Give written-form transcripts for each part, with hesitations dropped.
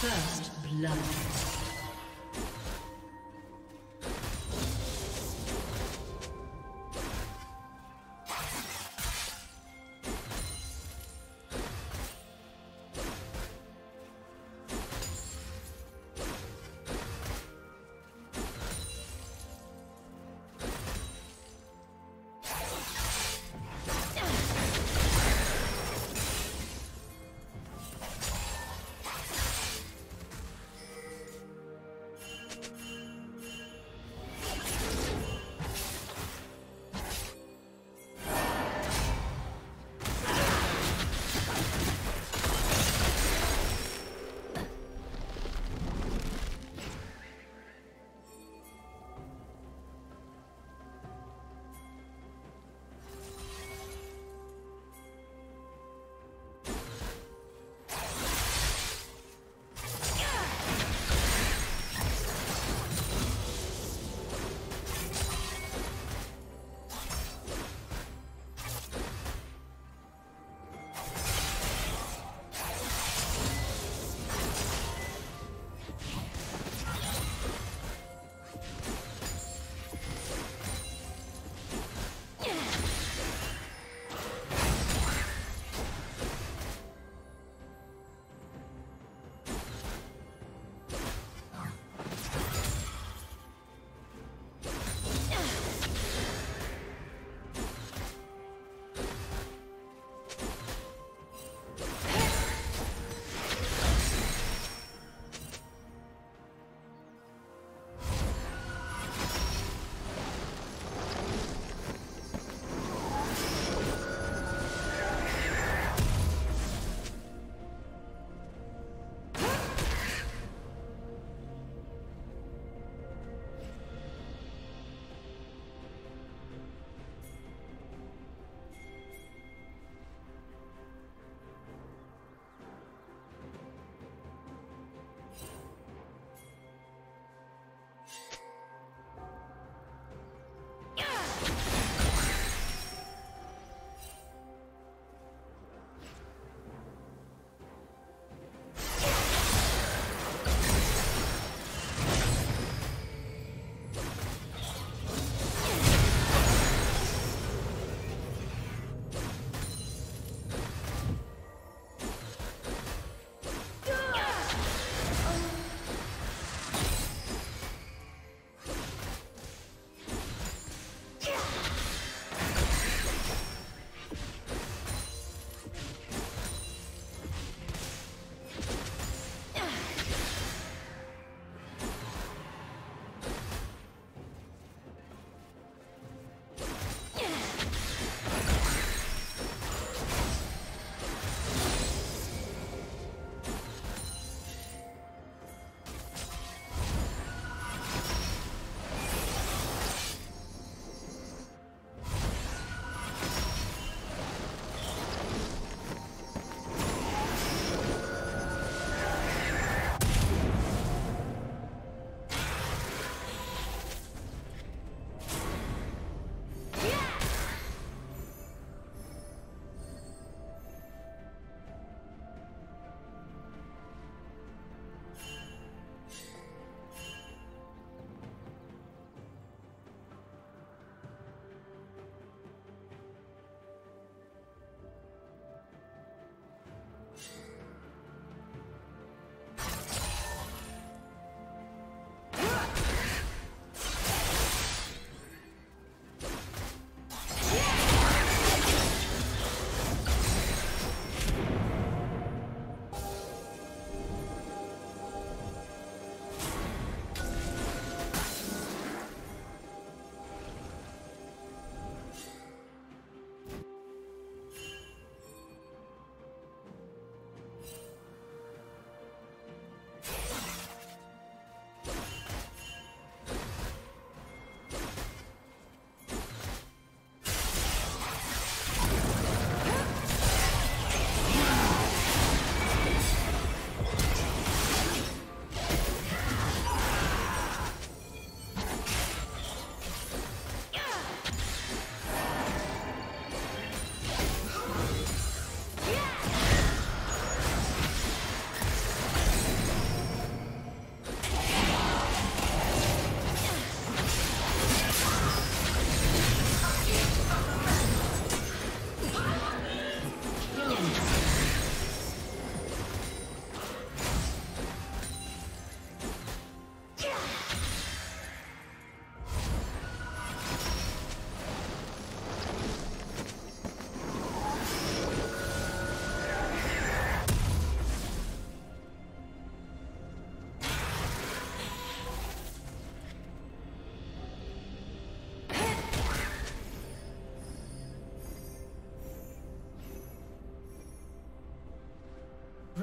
First blood.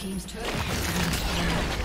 Team's turret has been destroyed.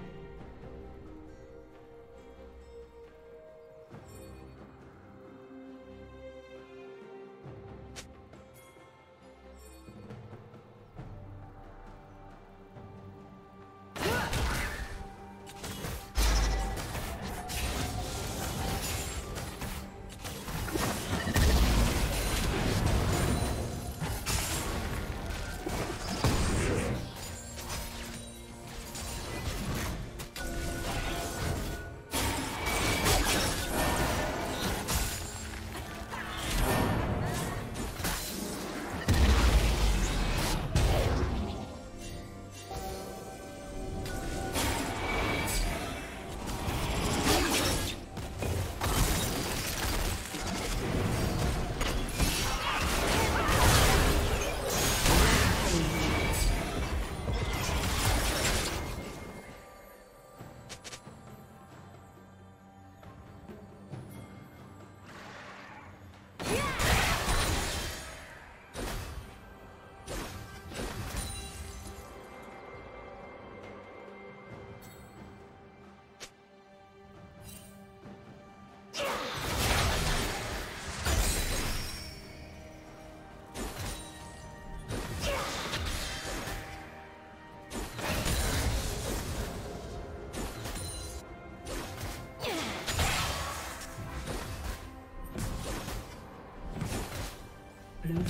Blue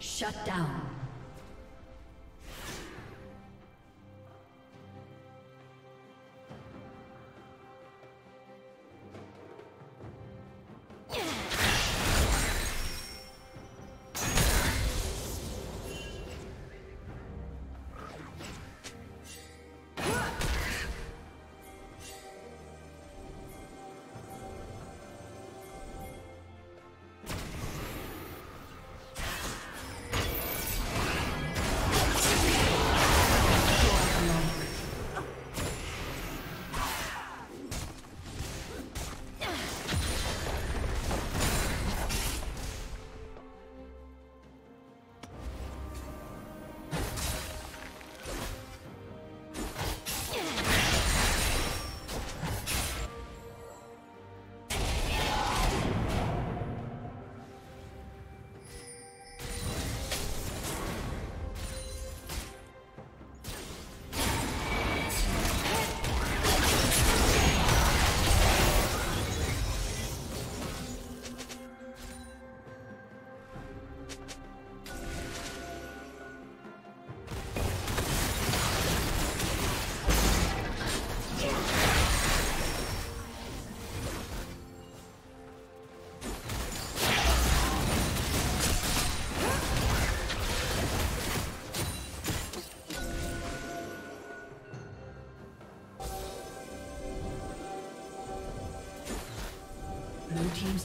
Shut down. Blue team's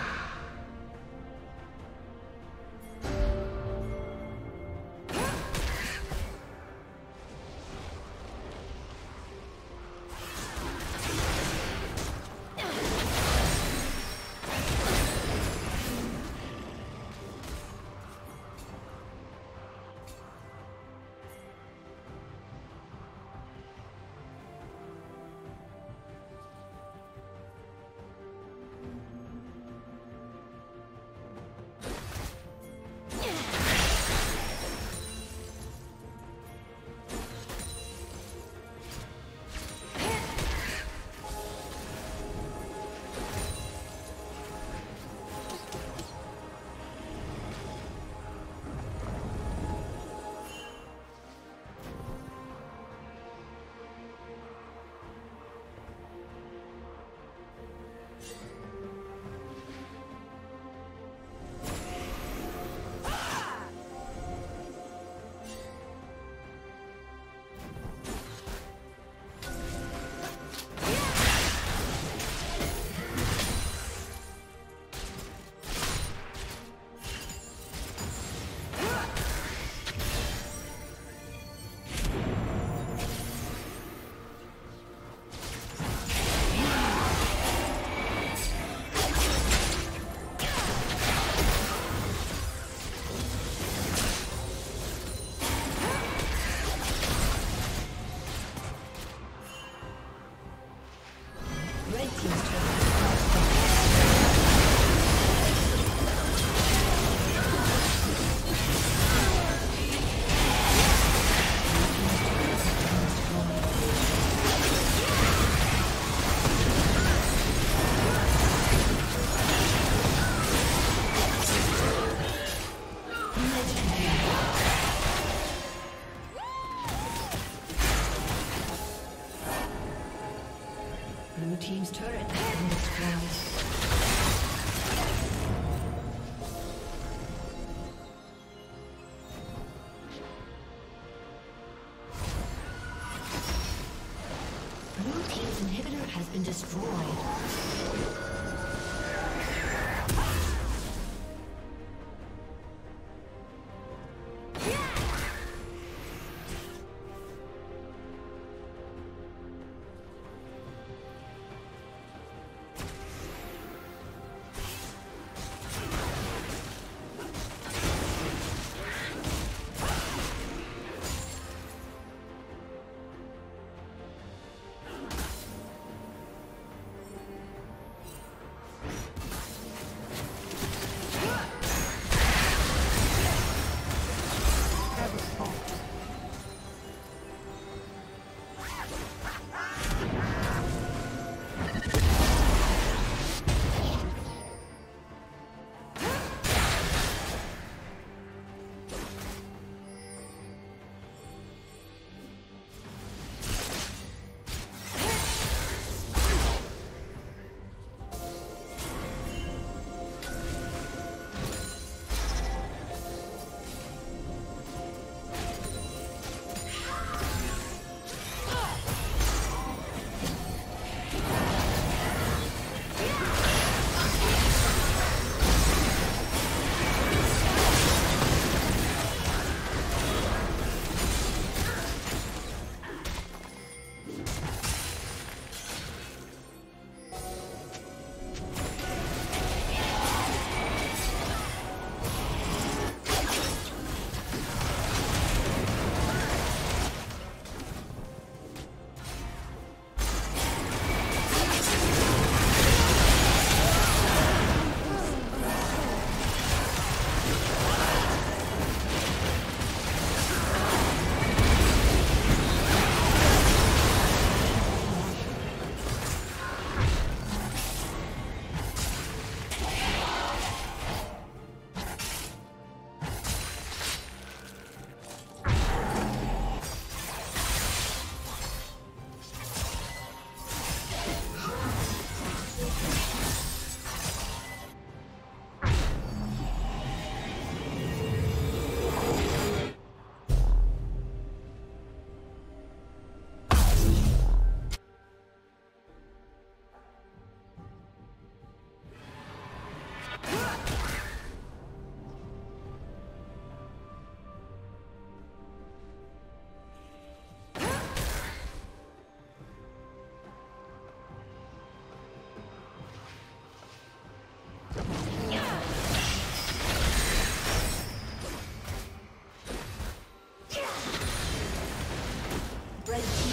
Blue team's turret has been destroyed. Blue team's inhibitor has been destroyed. Red team.